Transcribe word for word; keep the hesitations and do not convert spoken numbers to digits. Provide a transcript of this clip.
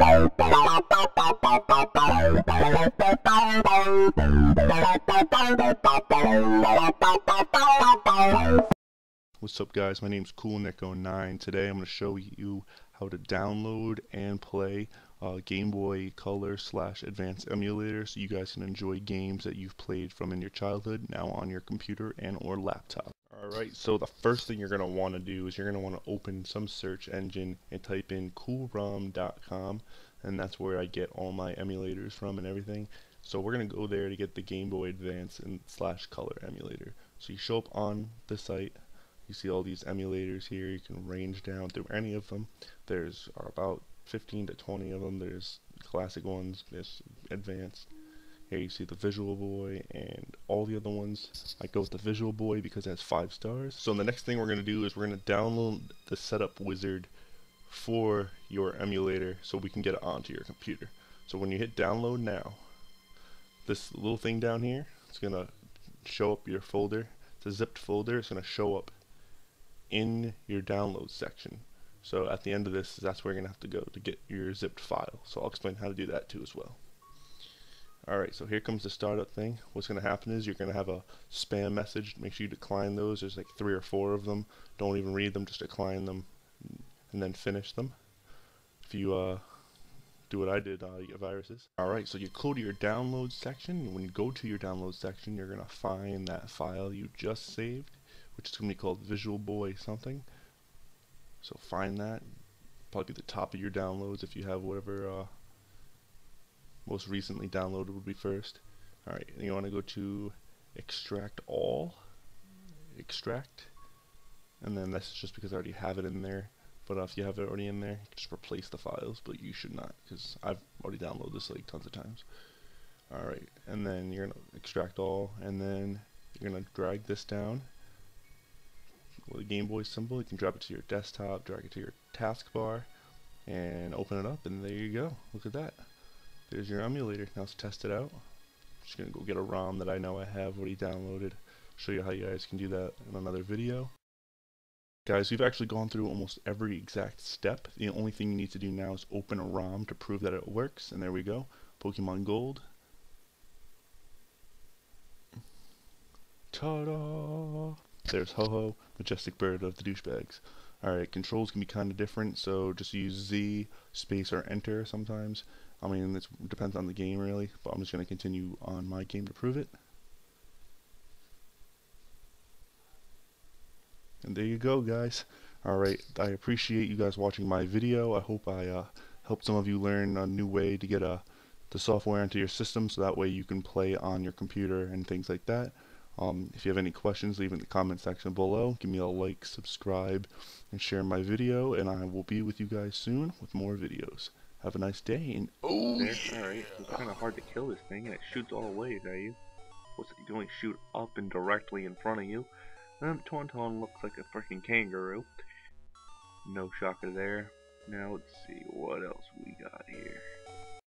What's up guys, my name's kool nick oh nine. Today I'm going to show you how to download and play uh, Game Boy Color slash Advance emulator so you guys can enjoy games that you've played from in your childhood now on your computer and or laptop. Alright, so the first thing you're going to want to do is you're going to want to open some search engine and type in cool rom dot com, and that's where I get all my emulators from and everything. So we're going to go there to get the Game Boy Advance and slash Color emulator. So you show up on the site, you see all these emulators here, you can range down through any of them. There's about fifteen to twenty of them. There's classic ones, there's advanced. Here you see the Visual Boy and all the other ones. I go with the Visual Boy because it has five stars. So the next thing we're going to do is we're going to download the setup wizard for your emulator so we can get it onto your computer. So when you hit download now, this little thing down here, it's going to show up your folder. It's a zipped folder. It's going to show up in your download section. So at the end of this, that's where you're going to have to go to get your zipped file. So I'll explain how to do that too as well. Alright, so here comes the startup thing. What's going to happen is you're going to have a spam message. Make sure you decline those. There's like three or four of them. Don't even read them, just decline them and then finish them. If you uh, do what I did, uh, you get viruses. Alright, so you go to your download section. When you go to your download section, you're going to find that file you just saved, which is going to be called Visual Boy something. So find that. Probably the top of your downloads if you have whatever. Uh, most recently downloaded would be first. Alright, you want to go to extract all, extract, and then that's just because I already have it in there, but uh, if you have it already in there, just replace the files, but you should not, because I've already downloaded this like tons of times. Alright, and then you're going to extract all, and then you're going to drag this down with a Game Boy symbol. You can drop it to your desktop, drag it to your taskbar, and open it up, and there you go. Look at that. There's your emulator. Now let's test it out. I'm just going to go get a ROM that I know I have already downloaded. Show you how you guys can do that in another video. Guys, we've actually gone through almost every exact step. The only thing you need to do now is open a ROM to prove that it works. And there we go. Pokemon Gold. Ta-da! There's Ho-Ho, Majestic Bird of the Douchebags. Alright, controls can be kind of different, so just use Z, space, or enter sometimes. I mean, it depends on the game really, but I'm just going to continue on my game to prove it. And there you go guys. Alright, I appreciate you guys watching my video. I hope I uh, helped some of you learn a new way to get uh, the software into your system so that way you can play on your computer and things like that. Um, if you have any questions, leave it in the comment section below. Give me a like, subscribe, and share my video, and I will be with you guys soon with more videos. Have a nice day, and oh yeah. Alright, so it's kinda hard to kill this thing, and it shoots all ways at you. What's it doing? Shoot up and directly in front of you. Um, Tauntaun looks like a freaking kangaroo. No shocker there. Now let's see what else we got here.